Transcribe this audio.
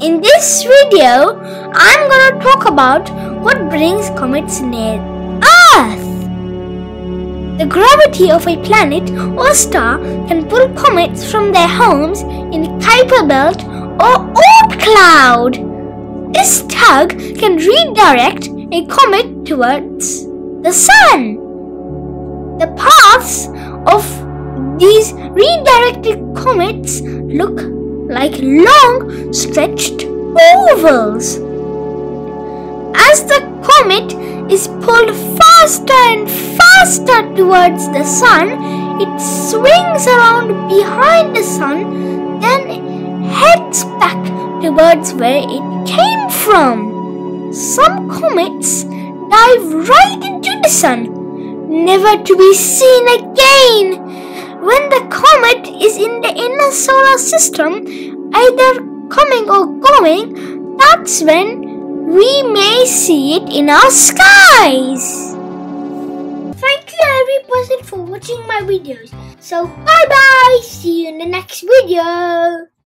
In this video, I'm gonna talk about what brings comets near Earth. The gravity of a planet or star can pull comets from their homes in the Kuiper Belt or Oort Cloud. This tug can redirect a comet towards the Sun. The paths of these redirected comets look like long stretched ovals. As the comet is pulled faster and faster towards the Sun, it swings around behind the Sun, then heads back towards where it came from. Some comets dive right into the Sun, never to be seen again. When the comet is in the inner solar system, either coming or going, that's when we may see it in our skies. Thank you every person for watching my videos. So bye bye, see you in the next video.